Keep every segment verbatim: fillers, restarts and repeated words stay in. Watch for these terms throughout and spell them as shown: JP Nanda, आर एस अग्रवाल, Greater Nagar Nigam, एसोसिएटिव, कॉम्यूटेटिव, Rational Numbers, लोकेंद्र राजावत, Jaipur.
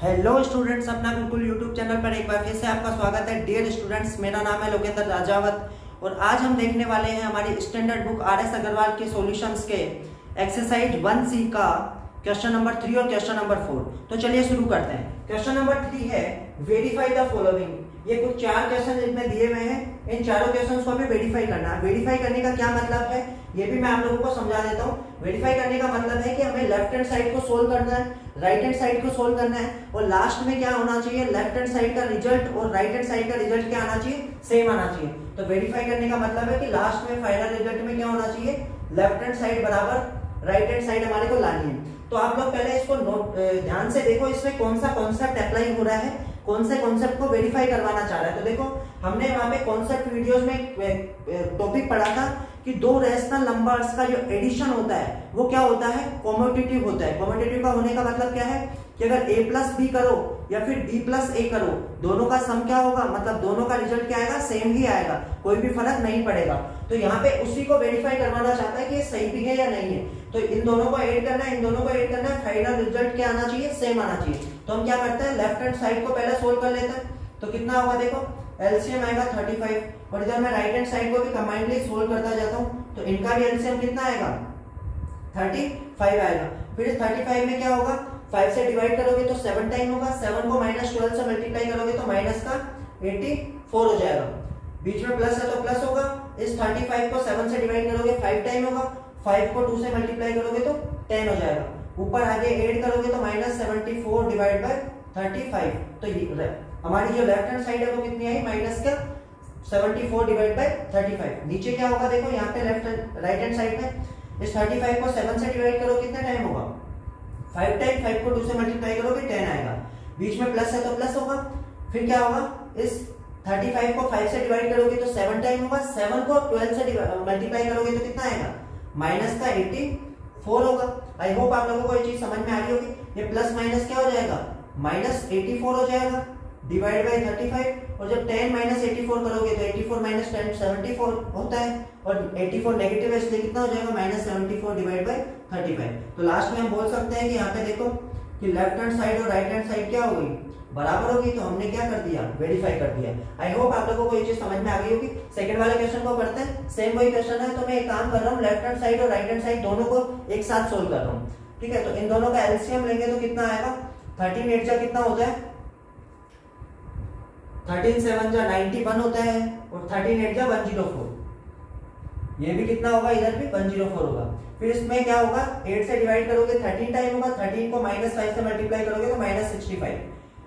Hello students, अपना Gurukul YouTube channel पर एक बार फिर से आपका स्वागत है। डियर स्टूडेंट्स, मेरा नाम है लोकेंद्र राजावत और आज हम देखने वाले हैं हमारी standard book आर एस अग्रवाल के सॉल्यूशंस के एक्सरसाइज वन सी का क्वेश्चन नंबर थ्री और क्वेश्चन नंबर फोर। तो चलिए शुरू करते हैं। क्वेश्चन नंबर थ्री है वेरीफाई द फॉलोइंग। ये कुछ चार क्वेश्चन इसमें दिए हुए हैं, इन चारों क्वेश्चन को हमें वेरीफाई करना है। वेरीफाई करने का क्या मतलब है ये भी मैं आप लोगों को समझा देता हूँ। वेरीफाई करने का मतलब है कि हमें लेफ्ट हैंड साइड को सोल्व करना है, राइट हैंड साइड को सोल्व करना है और लास्ट में क्या होना चाहिए, लेफ्ट हैंड साइड का रिजल्ट और राइट हैंड साइड का रिजल्ट क्या आना चाहिए, सेम आना चाहिए। तो वेरीफाई करने का मतलब है कि लास्ट में फाइनल रिजल्ट में क्या होना चाहिए, लेफ्ट हैंड साइड बराबर राइट हैंड साइड हमारे को लानी है। तो आप लोग पहले इसको नोट ध्यान से देखो, इसमें कौन सा कॉन्सेप्ट अप्लाई हो रहा है, कौन से कॉन्सेप्ट को वेरीफाई करवाना चाह रहा है। तो देखो हमने वहां पे कॉन्सेप्ट वीडियोस में टॉपिक पढ़ा था कि दो रेशनल नंबर्स का जो एडिशन होता है वो क्या होता है, कॉम्यूटेटिव होता है। कॉम्यूटेटिव का होने का मतलब क्या है कि अगर a प्लस बी करो या फिर b प्लस a करो, दोनों का सम क्या होगा, मतलब दोनों का रिजल्ट क्या आएगा, सेम ही आएगा, कोई भी फर्क नहीं पड़ेगा। तो यहाँ पे उसी को वेरीफाई करवाना चाहता है कि ये सही भी है या नहीं है। तो इन दोनों को ऐड करना है, इन दोनों को ऐड करना है, फाइनल रिजल्ट क्या आना चाहिए, सेम आना चाहिए। तो हम क्या करते हैं, लेफ्ट हैंड साइड को पहले सोल्व कर लेते हैं। तो कितना होगा देखो, एलसीएम आएगा पैंतीस और इधर मैं राइट हैंड साइड को भी कमांडली सोल्व करता जाता हूँ। तो इनका भी एलसीएम कितना आएगा, पैंतीस आएगा। फिर पैंतीस में क्या होगा, पाँच से डिवाइड करोगे तो सात टाइम होगा, सात को माइनस बारह से मल्टीप्लाई करोगे तो माइनस का चौरासी हो जाएगा। बीच में प्लस है तो प्लस होगा। इस पैंतीस को सात से डिवाइड करोगे पाँच टाइम होगा, पाँच को दो से मल्टीप्लाई करोगे तो दस हो जाएगा। ऊपर आगे ऐड करोगे तो माइनस चौहत्तर डिवाइड बाय पैंतीस। तो ये हमारी जो लेफ्ट हैंड साइड है वो कितनी आई, माइनस का चौहत्तर डिवाइड बाय पैंतीस। नीचे क्या होगा देखो, यहाँ पे लेफ्ट राइट हैंड साइड में इस पैंतीस को सात से डिवाइड करो कितना टाइम होगा, पाँच टाइम, पाँच को दो से मल्टीप्लाई करोगे दस आएगा। बीच में प्लस है तो प्लस होगा। फिर क्या होगा, इस पैंतीस को पाँच से डिवाइड करोगे तो सात टाइम होगा, सात को बारह से मल्टीप्लाई करोगे तो कितना आएगा, माइनस का चौरासी होगा। आई होप आप लोगों को ये चीज समझ में आ रही होगी। ये प्लस माइनस क्या हो जाएगा, माइनस चौरासी हो जाएगा डिवाइड बाय पैंतीस। और जब दस माइनस चौरासी करोगे तो चौरासी माइनस दस चौहत्तर होता है और चौरासी नेगेटिव है इसलिए कितना हो जाएगा, माइनस चौहत्तर डिवाइड बाय पैंतीस। तो लास्ट में हम बोल सकते हैं कि यहाँ पे देखो कि लेफ्ट हैंड साइड और राइट हैंड साइड क्या होगी, बराबर होगी। तो हमने क्या कर दिया, वेरीफाई कर दिया। आई होप आप लोगों को ये चीज समझ में आ गई होगी। सेकंड वाले क्वेश्चन को करते हैं, सेम वही क्वेश्चन है। तो मैं एक काम कर रहा हूँ, लेफ्ट हैंड साइड और राइट हैंड साइड दोनों को एक साथ सोल्व कर रहा हूँ, ठीक है। तो इन दोनों का एलसीएम लेंगे तो कितना आएगा, थर्टीन एट का कितना होता है, थर्टीन सेवन जा इक्यानवे होता है और थर्टीन एट जा एक सौ चार। ये भी कितना होगा, इधर भी एक सौ चार होगा। फिर इसमें क्या होगा, आठ से डिवाइड करोगे थर्टीन टाइम होगा, थर्टीन को माइनस फाइव से मल्टीप्लाई करोगे तो माइनस पैंसठ।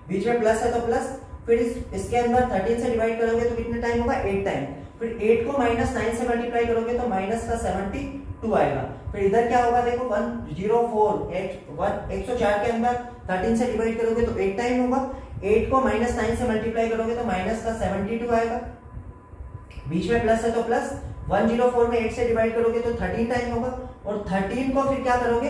बीच में प्लस है तो प्लस। फिर इस, इसके अंदर थर्टीन से डिवाइड करोगे तो कितने टाइम होगा, आठ टाइम। फिर आठ को माइनस नाइन से मल्टीप्लाई करोगे तो माइनस का बहत्तर आएगा। फिर इधर क्या होगा देखो, एक सौ चार के अंदर थर्टीन से डिवाइड करोगे तो आठ टाइम होगा, आठ को माइनस नाइन से मल्टीप्लाई करोगे तो माइनस का बहत्तर आएगा। बीच में प्लस है तो प्लस। एक सौ चार में आठ से डिवाइड करोगे तो तेरह टाइम होगा और तेरह को फिर क्या करोगे,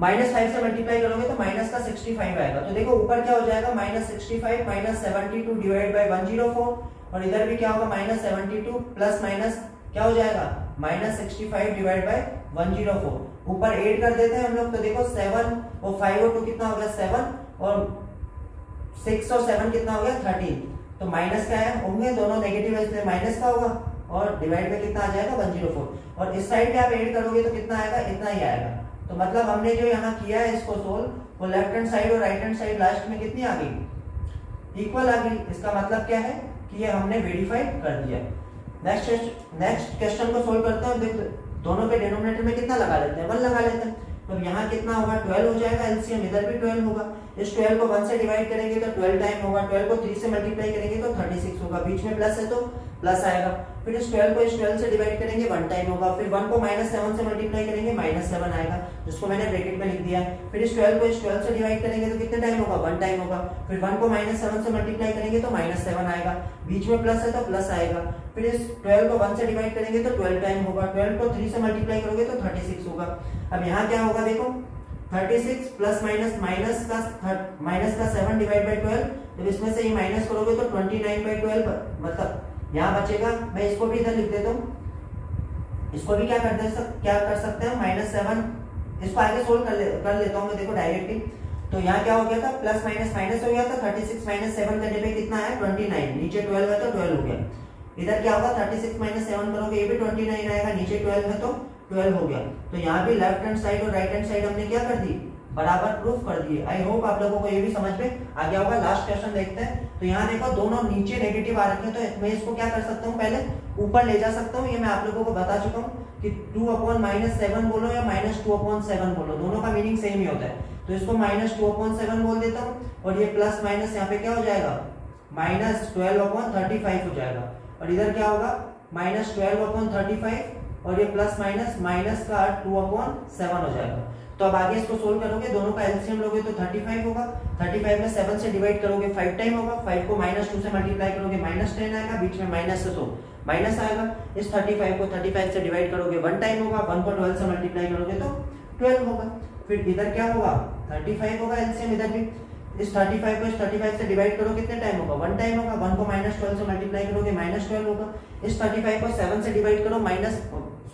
माइनस फाइव से मल्टीप्लाई करोगे तो माइनस का पैंसठ आएगा। तो देखो ऊपर क्या हो जाएगा, माइनस पैंसठ माइनस बहत्तर डिवाइड बाय एक सौ चार। और इधर भी क्या होगा, माइनस बहत्तर प्लस माइनस क्या हो जाएगा, माइनस पैंसठ डिवाइड बाय एक सौ चार। ऊपर एड कर देते हैं हम लोग, तो देखो सेवन और फाइव और टू कितना हो गया सेवन और सिक्स और सेवन कितना हो गया थर्टीन। तो माइनस का है होंगे, दोनों नेगेटिव है इसलिए माइनस का होगा और डिवाइड में कितना आ जाएगा एक सौ चार। और इस साइड पे आप ऐड करोगे तो कितना आएगा, इतना ही आएगा। तो मतलब हमने जो यहाँ किया है इसको सोल्व, वो लेफ्ट हैंड साइड और राइट हैंड साइड लास्ट में कितनी आ गई, इक्वल आ गई। इसका मतलब क्या है कि ये हमने वेरीफाई कर दिया। नेक्स्ट नेक्स्ट क्वेश्चन को सोल्व करते हैं। देखो दोनों के डिनोमिनेटर में कितना लगा लेते हैं, वन लगा लेते हैं। तो यहाँ कितना होगा, बारह हो जाएगा एलसीएम, इधर भी बारह होगा। इस बारह को एक से डिवाइड करेंगे तो बारह टाइम होगा, बारह को तीन से मल्टीप्लाई करेंगे तो छत्तीस होगा। बीच में प्लस है तो प्लस आएगा। फिर इस बारह को इस बारह से डिवाइड करेंगे एक टाइम होगा। फिर एक को माइनस सात से मल्टीप्लाई करेंगे माइनस सात आएगा, जिसको मैंने ब्रैकेट में लिख दिया है। फिर इस बारह को इस बारह से डिवाइड करेंगे तो कितने टाइम होगा, एक टाइम होगा। फिर एक को माइनस सात से मल्टीप्लाई करेंगे तो माइनस सात आएगा। बीच में प्लस है तो प्लस आएगा। फिर इस बारह को एक से डिवाइड करेंगे तो बारह टाइम होगा, बारह को तीन से मल्टीप्लाई करोगे तो छत्तीस होगा। अब यहाँ क्या होगा देखो, छत्तीस प्लस माइनस माइनस का माइनस का सात डिवाइड बाय बारह। जब इसमें से ये माइनस करोगे तो उनतीस बाय बारह, मतलब यहाँ बचेगा, मैं इसको भी इधर लिख देता हूँ। इसको भी क्या कर दे सक, क्या कर सकते हैं, माइनस सात, इसको आगे सोल्व कर, ले, कर लेता हूँ मैं, देखो डायरेक्टली। तो यहाँ क्या हो गया था, प्लस माइनस माइनस हो गया था। थर्टी सिक्स माइनस सेवन करने पे कितना आया, ट्वेंटी नाइन। नीचे ट्वेल्व है तो ट्वेल्व हो गया। इधर क्या होगा, थर्टी सिक्स माइनस सेवन करोगे ये भी ट्वेंटी नाइन आएगा। नीचे ट्वेल्व है तो ट्वेल्व हो गया। तो यहाँ भी लेफ्ट हैंड साइड और राइट हैंड साइड हमने क्या कर दी, बराबर प्रूफ कर दिए। आई होप आप लोगों को ये भी समझ में आ गया होगा। लास्ट क्वेश्चन देखते हैं। तो यहाँ देखो दोनों नीचे नेगेटिव आ रखे हैं, तो मैं इसको क्या कर सकता हूँ, पहले ऊपर ले जा सकता हूँ। ये मैं आप लोगों को बता चुका हूँ कि टू अपॉन माइनस सेवन बोलो या माइनस टू अपॉन सेवन बोलो, दोनों का मीनिंग सेम ही होता है। तो इसको माइनस टू अपॉन सेवन बोल देता हूँ और ये प्लस माइनस यहाँ पे क्या हो जाएगा, minus twelve upon thirty five हो जाएगा। और इधर क्या होगा, minus twelve upon thirty five और ये प्लस माइनस माइनस का टू अपॉन सेवन हो जाएगा। तो अब आगे इसको सोल्व करोगे, दोनों का एलसीएम लोगे तो थर्टी फाइव होगा। थर्टी फाइव में सेवन से डिवाइड करोगे फाइव टाइम होगा। फाइव को माइनस टू से मल्टीप्लाई करोगे माइनस टेन आएगा। बीच में माइनस से तो माइनस आएगा। इस थर्टी फाइव को थर्टी फाइव से डिवाइड करोगे वन टाइम होगा। वन को ट्वेल्व से मल्टीप्लाई करोगे तो ट्वेल्व होगा। फिर इधर क्या होगा, थर्टी फाइव होगा एलसीएम। इधर भी इस थर्टी फाइव को इस थर्टी फाइव से डिवाइड करोगे कितने टाइम होगा, वन टाइम होगा। वन को माइनस ट्वेल्व से मल्टीप्लाई करोगे माइनस ट्वेल्व होगा। इस थर्टी फाइव को सेवन से डिवाइड करो माइनस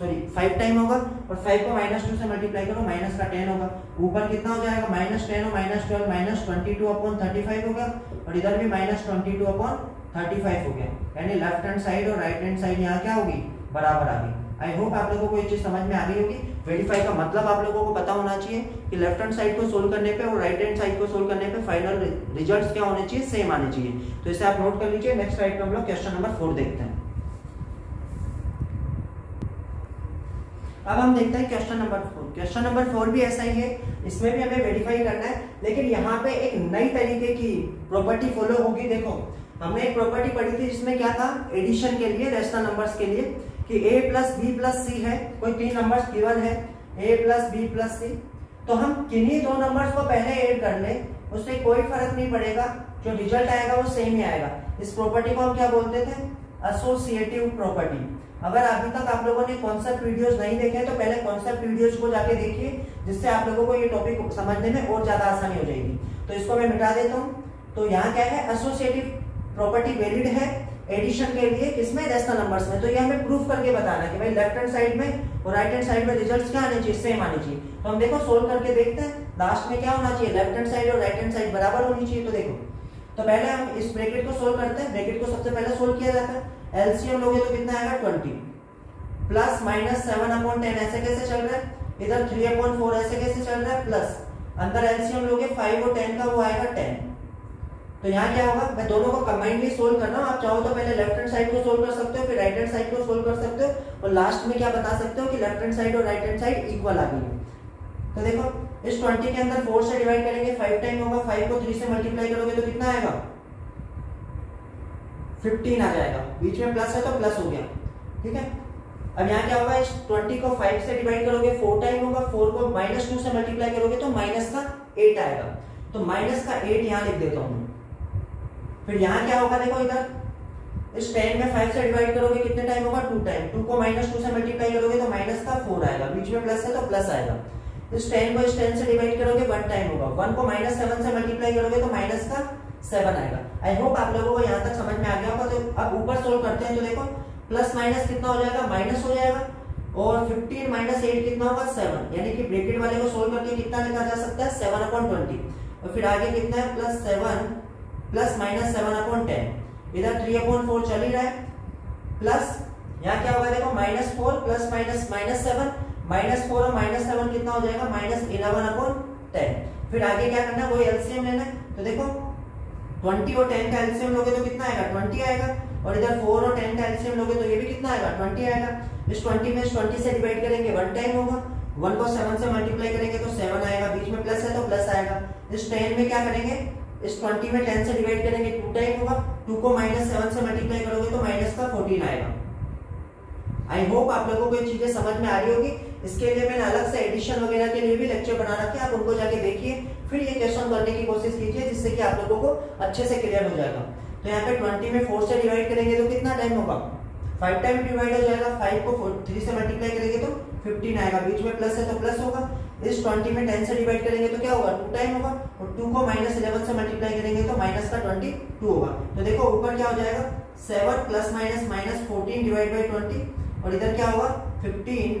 सॉरी फाइव टाइम होगा और फाइव को माइनस टू से मल्टीप्लाई करो माइनस का टेन होगा। ऊपर कितना हो जाएगा, माइनस टेन और minus twelve minus twenty two upon thirty five हो गया। और इधर भी minus twenty two upon thirty five हो गया। यानी लेफ्ट हैंड साइड और राइट हैंड साइड यहाँ क्या होगी, बराबर आ गई। आई होप आप लोगों को ये चीज समझ में आ गई होगी। वेरीफाई का मतलब आप लोगों को पता होना चाहिए कि लेफ्ट हैंड साइड को सोल्व करने पे और राइट हैंड साइड को सोल्व करने पे फाइनल रिजल्ट्स क्या होने चाहिए, सेम आने चाहिए। तो इसे आप नोट कर लीजिए। नेक्स्ट स्लाइड पे हम लोग क्वेश्चन नंबर फोर देखते हैं। अब हम देखते हैं question number four. Question number four भी ऐसा ही है, इसमें भी हमें वेरीफाई करना है, लेकिन यहाँ पे एक नई तरीके की प्रॉपर्टी फॉलो होगी। देखो हमने एक प्रॉपर्टी पढ़ी थी जिसमें क्या था, एडिशन के लिए रेशनल नंबर्स के लिए कि a plus B plus C है, कोई तीन नंबर्स गिवन है a plus B plus C, तो हम किन्हीं दो नंबर्स को पहले ऐड कर लें, उससे कोई फर्क नहीं पड़ेगा, जो रिजल्ट आएगा वो सेम ही आएगा। इस प्रॉपर्टी को हम क्या बोलते थे, एसोसिएटिव प्रॉपर्टी। अगर अभी तक आप लोगों ने कॉन्सेप्ट वीडियोस नहीं देखे तो पहले कॉन्सेप्ट वीडियोस को जाके देखिए, जिससे आप लोगों को ये टॉपिक समझने में और ज्यादा आसानी हो जाएगी। तो इसको मैं मिटा देता हूँ। तो यहाँ क्या है, एसोसिएटिव प्रॉपर्टी वैलिड है एडिशन के लिए, किसमें, रेशनल नंबर्स में। तो ये हमें प्रूफ करके बताना है कि भाई लेफ्ट हैंड साइड में और राइट हैंड साइड में रिजल्ट्स क्या आने चाहिए, सेम आने चाहिए। तो हम देखो सोल्व करके देखते हैं, लास्ट में क्या होना चाहिए, लेफ्ट हैंड साइड और राइट हैंड साइड बराबर होनी चाहिए। तो देखो तो पहले हम इस ब्रैकेट को सोल्व करते हैं। ब्रैकेट को सबसे पहले सोल्व किया जाता है। एलसीएम लोगे तो कितना आएगा, twenty plus minus seven upon ten ऐसे कैसे चल रहा है, इधर थ्री अपॉन फोर ऐसे कैसे चल रहा है, प्लस अंदर एलसीएम लोगे फाइव और टेन का वो आएगा टेन। तो यहाँ क्या होगा, मैं दोनों को कंबाइनली सोल्व कर रहा हूँ। आप चाहो तो पहले लेफ्ट हैंड साइड को सोल्व कर सकते हो, फिर राइट हैंड साइड को सोल्व कर सकते हो, और लास्ट में क्या बता सकते हो कि लेफ्ट हैंड साइड और राइट हैंड साइड इक्वल आ गई है। तो देखो इस ट्वेंटी के अंदर फोर से डिवाइड करेंगे फाइव टाइम होगा। फाइव को थ्री से मल्टीप्लाई करोगे तो कितना आएगा, फिफ्टीन आ जाएगा। बीच में प्लस है तो प्लस हो गया, ठीक है। अब यहाँ क्या होगा, इस ट्वेंटी को फाइव से डिवाइड करोगे फोर टाइम होगा। फोर को माइनस टू से मल्टीप्लाई करोगे तो माइनस का एट आएगा। तो माइनस का एट यहाँ लिख देता हूँ। फिर यहाँ क्या होगा, देखो इधर इस टेन में फाइव से डिवाइड करोगे कितने टाइम होगा, टू टाइम। टू को माइनस टू से मल्टीप्लाई करोगे तो माइनस का फोर आएगा। बीच में प्लस है तो प्लस आएगा। इस टेन को इस टेन से डिवाइड करोगे वन टाइम होगा। वन को माइनस सेवन से मल्टीप्लाई करोगे तो माइनस का सेवन आएगा। आई होप आप लोगों को यहाँ तक समझ में आ गया होगा। तो अब ऊपर सोल्व करते हैं। तो देखो प्लस माइनस कितना हो जाएगा, माइनस हो जाएगा। और फिफ्टीन माइनस एट कितना होगा, सेवन। यानी कि ब्रैकेट वाले को सोल्व करके कितना लिखा जा सकता है, सेवन अपॉन ट्वेंटी। और फिर आगे कितना है, plus seven plus minus seven upon ten. इधर थ्री अपॉन फोर चल ही रहा है, प्लस यहाँ क्या होगा, देखो minus four plus minus minus seven, minus four और माइनस सेवन कितना हो जाएगा, माइनस इलेवन अपॉन टेन। फिर आगे क्या करना है, वही एलसीएम लेना है। तो देखो ट्वेंटी और टेन का एलसीएम लोगे तो कितना आएगा, ट्वेंटी आएगा। और इधर फोर और टेन का एलसीएम लोगे तो ये भी कितना आएगा, ट्वेंटी आएगा। इस ट्वेंटी में ट्वेंटी से डिवाइड करेंगे वन टाइम होगा। वन को सेवन से मल्टीप्लाई करेंगे तो सेवन आएगा। बीच में प्लस है तो प्लस आएगा। इस टेन में क्या करेंगे, इस ट्वेंटी में टेन से डिवाइड करेंगे टू टाइम होगा। टू को माइनस सेवन से मल्टीप्लाई करोगे तो माइनस का फोर्टीन आएगा। आई होप आप लोगों को ये चीजें समझ में आ रही होगी। इसके लिए मैंने अलग से एडिशन वगैरह के लिए भी लेक्चर बना रखे, आप उनको जाके देखिए, फिर ये क्वेश्चन करने की कोशिश कीजिए, जिससे कि आप लोगों को अच्छे से क्लियर हो जाएगा। तो यहाँ पे ट्वेंटी में फोर से डिवाइड करेंगे तो कितना टाइम होगा, फाइव टाइम डिवाइड हो जाएगा। फाइव को थ्री से मल्टीप्लाई करेंगे तो फिफ्टीन आएगा। बीच में प्लस है तो प्लस होगा। इस ट्वेंटी में टेन से डिवाइड करेंगे तो क्या होगा, टू टाइम होगा। और टू को माइनस इलेवन से मल्टीप्लाई करेंगे तो माइनस का ट्वेंटी टू होगा। तो देखो ऊपर क्या हो जाएगा, seven plus minus minus fourteen divide by twenty. और इधर क्या होगा, fifteen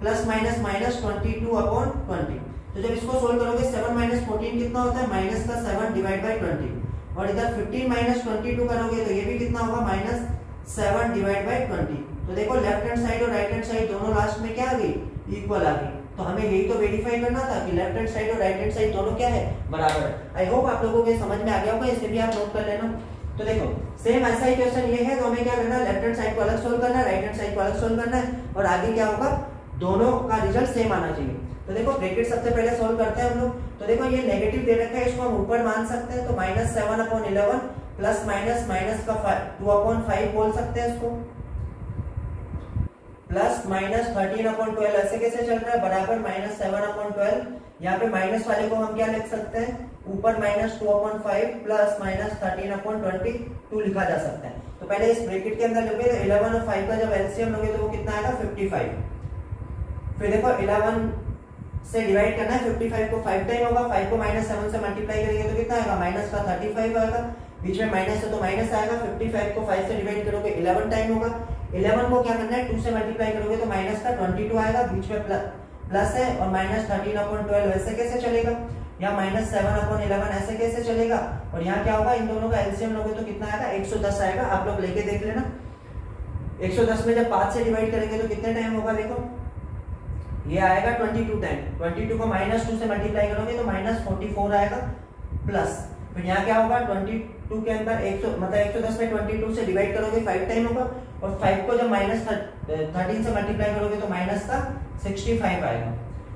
plus minus minus twenty two upon twenty. तो जब इसको सोल्व करोगे सेवन माइनस फोर्टीन कितना होता है माइनस का सेवन डिवाइड बाई ट्वेंटी, और इधर फिफ्टीन माइनस ट्वेंटी टू करोगे तो ये भी कितना होगा minus seven divide by twenty. तो देखो लेफ्ट हैंड साइड और राइट हैंड साइड दोनों लास्ट में क्या आ गई इक्वल आ गई। तो हमें यही तो वेरीफाई करना था कि लेफ्ट हैंड साइड और राइट हैंड साइड दोनों क्या है बराबर है। आई होप आप लोगों के समझ में आ गया होगा, इसे भी आप नोट कर लेना। तो देखो सेम ऐसा ही क्वेश्चन ये है, तो हमें क्या करना है लेफ्ट हैंड साइड को अलग सोल्व करना है, राइट हैंड साइड को अलग सोल्व करना है, और आगे क्या होगा दोनों का रिजल्ट सेम आना चाहिए। तो देखो ब्रैकेट सबसे पहले सोल्व करते हैं हम लोग। तो देखो ये नेगेटिव दे रखा है, इसको हम ऊपर मान सकते हैं, तो minus seven upon eleven plus minus minus का टू अपॉन फाइव बोल सकते हैं इसको, plus minus thirteen upon twelve ऐसे कैसे चल रहा है बराबर माइनस सेवन अपॉन ट्वेल्व। यहाँ पे माइनस वाले को हम क्या लिख सकते हैं ऊपर minus two upon five plus minus thirteen upon twenty two लिखा जा सकता है। तो पहले इस ब्रैकेट के अंदर लोगे तो इलेवन और फाइव का जब एलसीएम लोगे तो वो कितना आएगा फिफ्टी फाइव। फिर देखो इलेवन से डिवाइड करना है, फिफ्टी फाइव को फाइव टाइम होगा, फाइव को माइनस सेवन से मल्टीप्लाई करेंगे तो कितना आएगा माइनस का थर्टी फाइव आएगा, बीच में माइनस है तो माइनस आएगा, फिफ्टी फाइव को फाइव से डिवाइड करोगे इलेवन टाइम होगा, इलेवन को क्या करना है टू से मल्टीप्लाई करोगे तो माइनस का ट्वेंटी टू आएगा, बीच में प्लस है, और माइनस थर्टीन अपॉन ट्वेल्व वैसे कैसे चलेगा, यहाँ माइनस सेवन अपॉन इलेवन ऐसे कैसे चलेगा, और यहाँ क्या होगा इन दोनों का एलसीएम लोगे तो कितना आएगा एक सौ दस आएगा। आप लोग लेके देख लेना, एक सौ दस में जब पाँच से डिवाइड करेंगे तो कितने टाइम होगा, देखो ये आएगा twenty two time, twenty two को माइनस टू से मल्टीप्लाई करोगे तो माइनस फोर्टी फोर आएगा, प्लस फिर यहाँ क्या होगा बाईस के अंदर एक सौ मतलब एक सौ दस में बाईस से डिवाइड करोगे फाइव टाइम होगा, और फाइव को जब माइनस थर्टीन से मल्टीप्लाई करोगे तो माइनस का पैंसठ आएगा।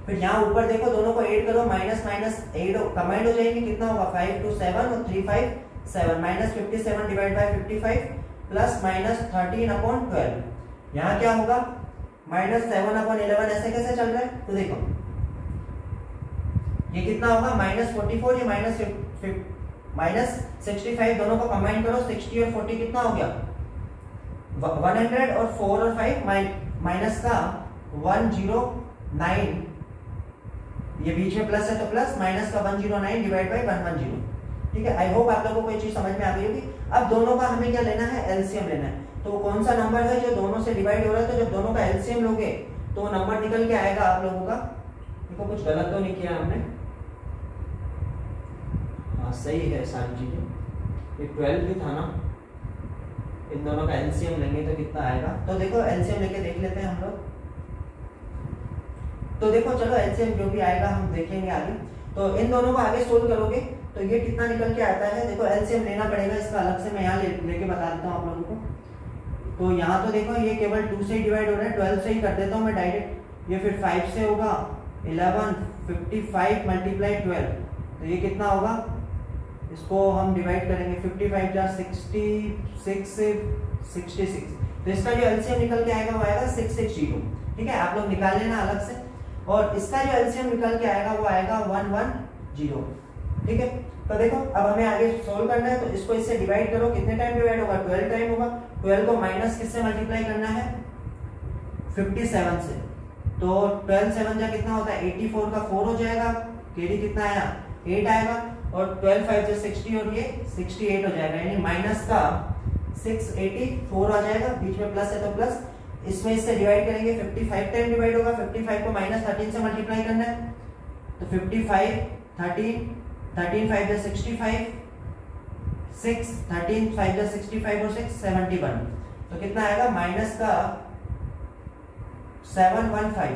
फिर यहाँ ऊपर देखो दोनों को ऐड करो, माइनस माइनस एड कमाइंड हो जाएंगे, कितना होगा फाइव टू सेवन और three five seven, minus fifty seven divide by fifty five plus minus thirteen upon twelve. यहाँ क्या होगा माइनस सेवन अपॉन इलेवन ऐसे कैसे चल रहा है, तो देखो ये कितना होगा माइनस फोर्टी फोर या माइनस माइनस पैंसठ दोनों को कंबाइन करो, साठ और चालीस कितना हो गया सौ, और चार और पाँच माइनस का एक सौ नौ, ये बीच में प्लस है तो प्लस, माइनस का एक सौ नौ डिवाइड बाय एक सौ दस। ठीक है, आई होप आप लोगों को ये चीज समझ में आ गई होगी। अब दोनों का हमें क्या लेना है एलसीएम लेना है, तो कौन सा नंबर है जो दोनों से डिवाइड हो रहा है, तो जब दोनों का एलसीएम लोगे तो नंबर निकल के आएगा आप लोगों का। देखो कुछ गलत तो नहीं किया हमने, सही है सारी चीजें, ये ट्वेल्व भी था ना, इन दोनों का एलसीएम लेंगे तो कितना आएगा, तो देखो एलसीएम लेके देख लेते हैं हम लोग। तो देखो चलो एलसीएम जो भी आएगा हम देखेंगे आगे, तो इन दोनों को आगे सोल्व करोगे तो ये कितना निकल के आता है, देखो एलसीएम लेना पड़ेगा इसका अलग से, मैं यहाँ लेके बता देता हूँ आप लोगों को। तो यहाँ तो देखो ये केवल टू से डिवाइड हो रहा है, ट्वेल्व से ही कर देता हूँ मैं डायरेक्ट, ये फिर फाइव से होगा eleven, fifty five multiply twelve तो ये कितना होगा, इसको हम डिवाइड करेंगे पचपन जा छियासठ से छियासठ, तो इसका जो एलसीएम निकल के आएगा वो आएगा छह सौ साठ। ठीक है, आप लोग निकाल लेना अलग से, और इसका जो एलसीएम निकल के आएगा वो आएगा एक सौ दस। ठीक है, तो देखो अब हमें आगे सोल्व करना है, तो इसको इससे डिवाइड करो, कितने टाइम डिवाइड होगा बारह टाइम होगा, बारह को माइनस किससे मल्टीप्लाई करना है सत्तावन से, तो बारह सेवन जा कितना होता है चौरासी का चार हो जाएगा, केडी कितना आया आठ आएगा, और ट्वेल्व फाइव से सिक्सटी और ये अड़सठ हो जाएगा, यानी माइनस का छह सौ चौरासी आ जाएगा, बीच में प्लस है तो प्लस, इसमें इससे डिवाइड करेंगे पचपन टाइम डिवाइड होगा, पचपन को माइनस थर्टीन से मल्टीप्लाई करना है तो पचपन थर्टीन थर्टीन फाइव से पैंसठ सिक्स थर्टीन फाइव से पैंसठ और सिक्स इकहत्तर, तो कितना आएगा माइनस का सात सौ पंद्रह।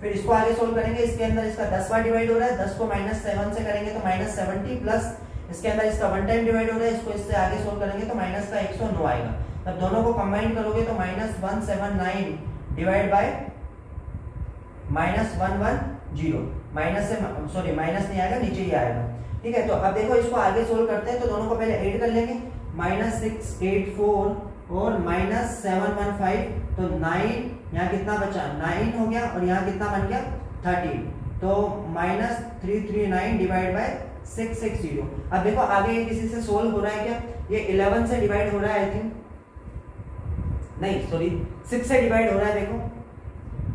फिर इसको आगे सोल्व करेंगे, इसके अंदर इसका दस बार डिवाइड हो रहा है, दस को माइनस सेवन से करेंगे तो माइनस सेवेंटी, प्लस इसके अंदर इसका वन टाइम डिवाइड हो रहा है, इसको इससे आगे सोल्व करेंगे तो माइनस का एक सौ नौ आएगा, तब दोनों को कंबाइन करोगे तो minus one seven nine divide by minus one one zero, minus से सॉरी माइनस नहीं आएगा नीचे ही आएगा। ठीक है, तो अब देखो इसको आगे सोल्व करते हैं, तो दोनों को पहले एड कर लेंगे, माइनस सिक्स एट फोर और माइनस सेवन वन फाइव तो नाइन, यहाँ कितना बचा नाइन हो गया, और यहाँ कितना बन गया थर्टीन, तो minus three three nine divide by six six zero. अब देखो आगे किसी से सोल्व हो रहा है क्या, ये इलेवन से डिवाइड हो रहा है आई थिंक, नहीं सॉरी सिक्स से डिवाइड हो रहा है, देखो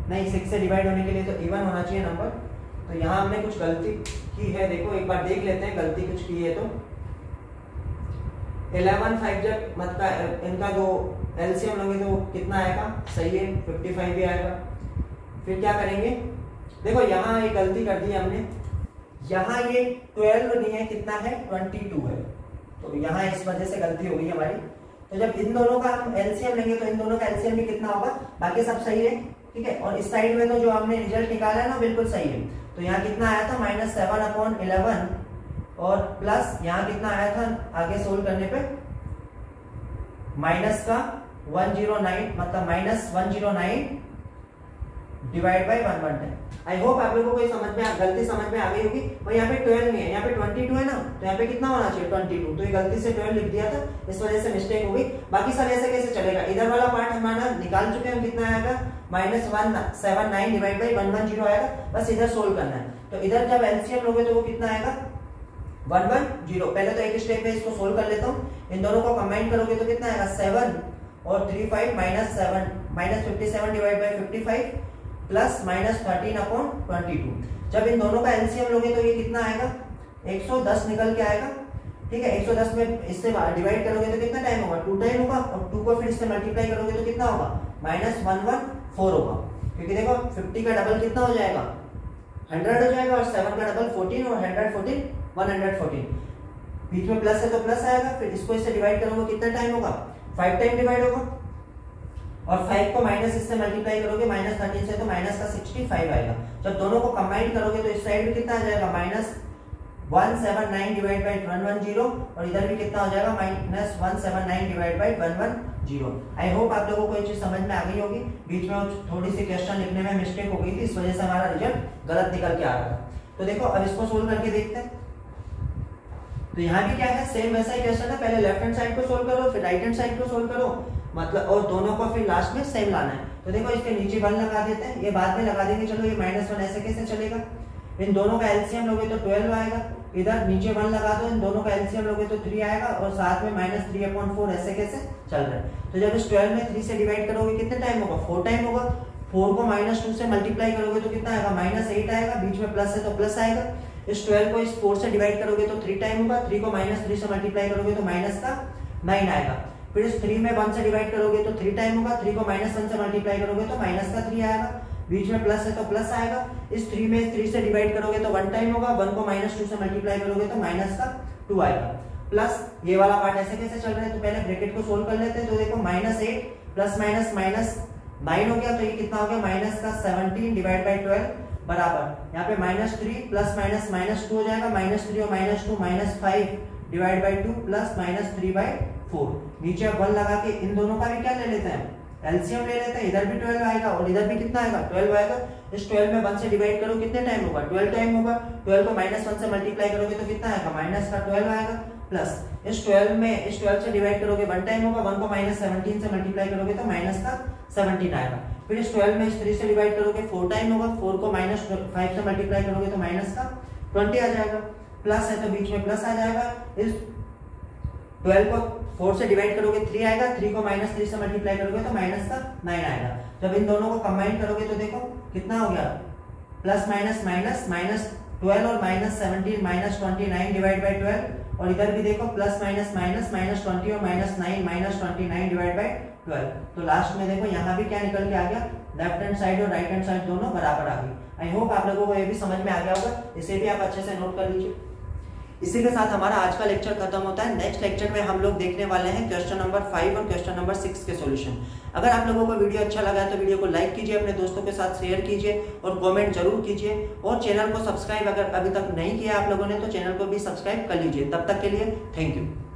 नहीं सिक्स से डिवाइड होने के लिए तो इवन होना चाहिए नंबर, तो यहाँ हमने कुछ गलती की है, देखो एक बार देख लेते हैं गलती कुछ की है तो। इलेवन फाइव जब मतलब इनका जो एलसीएम लोगे तो कितना आएगा, सही है पचपन भी आएगा, फिर क्या करेंगे देखो यहाँ ये गलती कर दी हमने, यहाँ ये ट्वेल्व नहीं है, कितना है बाईस है, तो यहाँ इस वजह से गलती हो गई हमारी। तो जब इन दोनों का हम एलसीएम लेंगे तो इन दोनों का एलसीएम भी कितना होगा, बाकी सब सही है ठीक है। और इस साइड में तो जो हमने रिजल्ट निकाला है ना बिल्कुल सही है, तो यहाँ कितना आया था माइनस सेवन अपॉन इलेवन और प्लस यहाँ कितना आया था आगे सोल्व करने पे माइनस का वन जीरो नाइन, मतलब minus one zero nine divide by one one ten. I hope आप लोगों को कोई समझ में गलती समझ में आ गई होगी। और यहाँ पे ट्वेल्व नहीं है, यहाँ पे ट्वेंटी टू है ना, तो यहाँ पे कितना होना चाहिए ट्वेंटी टू, तो ये गलती से ट्वेल्व लिख दिया था, इस वजह से मिस्टेक हो गई। बाकी सब ऐसे कैसे चलेगा, इधर वाला पार्ट हमारा निकाल चुके हैं हम, कितना आएगा minus one seven nine divide by one one zero आएगा, बस इधर सोल्व करना है। तो इधर जब एलसीएम लोगे तो वो कितना आएगा वन वन जीरो। पहले तो एक स्टेप में इसको सोल्व कर लेता हूँ, इन दोनों को कंबाइन करोगे तो कितना आएगा सेवन और three five minus seven minus fifty seven divide by fifty five plus minus thirteen upon twenty two. जब इन दोनों का एलसीएम लोगे तो ये कितना आएगा एक सौ दस निकल के आएगा ठीक है। एक सौ दस में इससे डिवाइड करोगे तो कितना टाइम होगा, टू टाइम होगा, और टू को फिर इससे मल्टीप्लाई करोगे तो कितना होगा माइनस वन वन फोर होगा, क्योंकि देखो फिफ्टी का डबल कितना हो जाएगा हंड्रेड हो जाएगा, और सेवन का डबल फोर्टीन और hundred fourteen one hundred fourteen बीच में प्लस है तो प्लस आएगा। फिर इसको इससे डिवाइड करोगे कितना टाइम होगा, फाइव टाइम डिवाइड होगा, और फाइव को माइनस इससे मल्टीप्लाई करोगे माइनस थर्टीन से तो माइनस का सिक्सटी फाइव आएगा। जब दोनों को कंबाइन करोगे तो इस साइड में कितना आ जाएगा minus one seven nine divide by one one zero, और इधर भी कितना हो जाएगा minus one seven nine divide by one one zero. I hope आप लोगों को ये चीज समझ में आ गई होगी। बीच में थोड़ी सी क्वेश्चन लिखने में मिस्टेक हो गई थी, इस वजह से हमारा रिजल्ट गलत निकल के आ रहा था। तो देखो अब इसको सोल्व करके देखते हैं। तो यहाँ भी क्या है, सेम वैसा ही क्वेश्चन है, पहले लेफ्ट हैंड साइड को सोल्व करो फिर राइट हैंड साइड को सोल्व करो, मतलब और दोनों को फिर लास्ट में सेम लाना है। तो देखो इसके नीचे वन लगा देते हैं, ये बाद में लगा देंगे, चलो ये माइनस वन ऐसे कैसे चलेगा। इन दोनों का एलसीएम लोगे तो ट्वेल्व आएगा, इधर नीचे वन लगा दो, इन दोनों का एलसीएम लोगे तो थ्री आएगा, और साथ में माइनस थ्री अपॉन फोर ऐसे कैसे चल रहा है। तो जब इस ट्वेल्व में थ्री से डिवाइड करोगे कितने टाइम होगा, फोर टाइम होगा, फोर को माइनस टू से मल्टीप्लाई करोगे तो कितना आएगा माइनस एट आएगा, बीच में प्लस है तो प्लस आएगा। इस ट्वेल्व को इस फोर से डिवाइड करोगे तो थ्री टाइम होगा, थ्री को माइनस थ्री से मल्टीप्लाई करोगे तो माइनस का नाइन आएगा। फिर इस थ्री में वन से डिवाइड करोगे तो थ्री टाइम होगा, थ्री को माइनस वन से मल्टीप्लाई करोगे तो माइनस का थ्री आएगा, बीच में प्लस है तो प्लस आएगा। इस थ्री में थ्री से डिवाइड करोगे तो वन टाइम होगा, वन को माइनस टू से मल्टीप्लाई करोगे तो माइनस का टू आएगा, प्लस ये वाला पार्ट ऐसे कैसे चल रहा है। तो पहले ब्रैकेट को सोल्व कर लेते हैं, तो देखो minus eight plus minus minus nine हो गया, तो ये कितना हो गया माइनस का सेवनटीन डिवाइड बाई ट्वेल्व बराबर, यहाँ पे minus three plus minus minus two हो जाएगा, माइनस थ्री और minus two minus five divide by two plus minus three by four. नीचे वन लगा के इन दोनों का भी क्या ले लेते हैं, एलसीएम ले लेते हैं, इधर भी ट्वेल्व आएगा और इधर भी कितना आएगा ट्वेल्व आएगा। इस ट्वेल्व में वन से डिवाइड करो कितने टाइम होगा, ट्वेल्व टाइम होगा, ट्वेल्व को माइनस वन से मल्टीप्लाई करोगे तो कितना आएगा माइनस का ट्वेल्व आएगा, प्लस इस ट्वेल्व में इस ट्वेल्व से डिवाइड करोगे वन टाइम होगा, वन को माइनस सेवनटीन से मल्टीप्लाई करोगे तो माइनस का सेवनटीन आएगा। फिर इस ट्वेल्व में इस थ्री से डिवाइड करोगे फोर टाइम होगा, फोर को माइनस फाइव से मल्टीप्लाई करोगे तो माइनस का ट्वेंटी आ जाएगा, प्लस है तो बीच में प्लस आ जाएगा। इस ट्वेल्व को फोर से डिवाइड करोगे थ्री आएगा, थ्री को माइनस थ्री से मल्टीप्लाई करोगे तो माइनस का नाइन आएगा। जब इन दोनों को कंबाइन करोगे तो देखो कितना हो गया plus minus minus minus twelve और minus seventeen minus twenty nine divide by twelve, और इधर भी देखो plus minus minus minus twenty और minus nine minus twenty nine divide by twelve. तो लास्ट में देखो यहाँ भी क्या निकल के आ गया, लेफ्ट हैंड साइड और राइट हैंड साइड दोनों बराबर आ गई। आई होप आप लोगों को ये भी समझ में आ गया होगा, इसे भी आप अच्छे से नोट कर लीजिए। इसी के साथ हमारा आज का लेक्चर खत्म होता है। नेक्स्ट लेक्चर में हम लोग देखने वाले हैं क्वेश्चन नंबर फाइव और क्वेश्चन नंबर सिक्स के सॉल्यूशन। अगर आप लोगों को वीडियो अच्छा लगा है तो वीडियो को लाइक कीजिए, अपने दोस्तों के साथ शेयर कीजिए और कमेंट जरूर कीजिए, और चैनल को सब्सक्राइब अगर अभी तक नहीं किया आप लोगों ने तो चैनल को भी सब्सक्राइब कर लीजिए। तब तक के लिए थैंक यू।